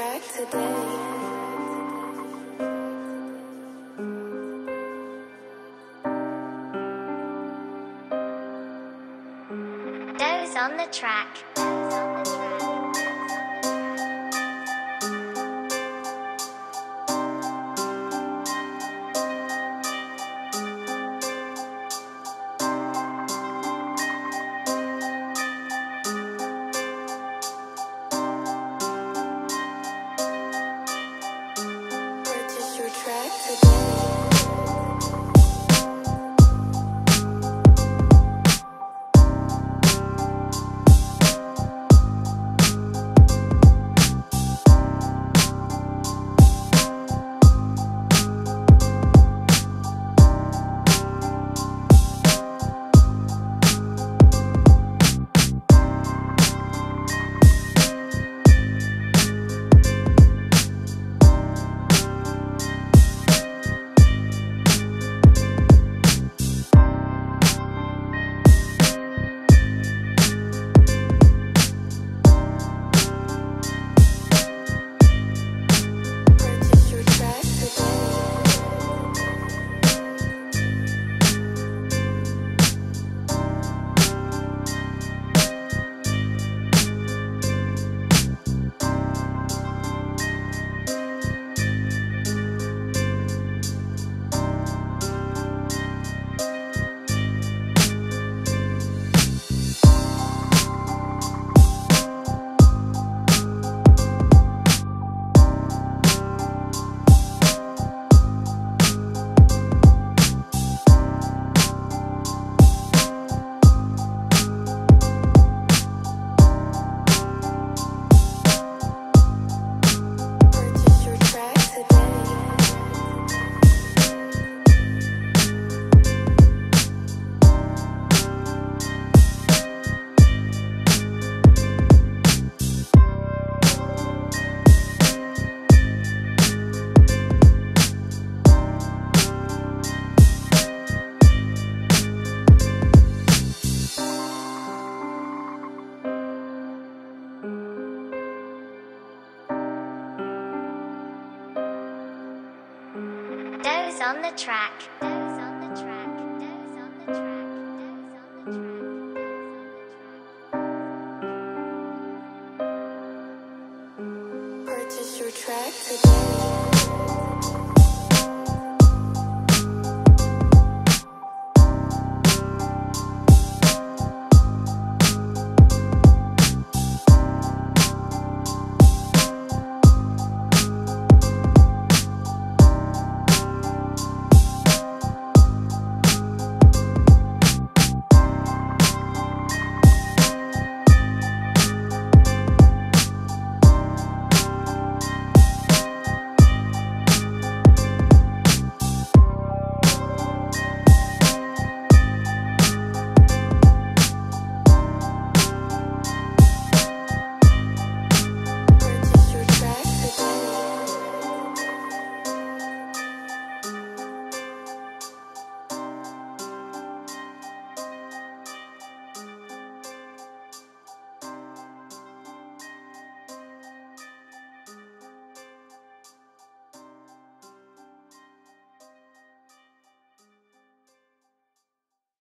track today. Doz on the track. Purchase your track today. Doz on the track.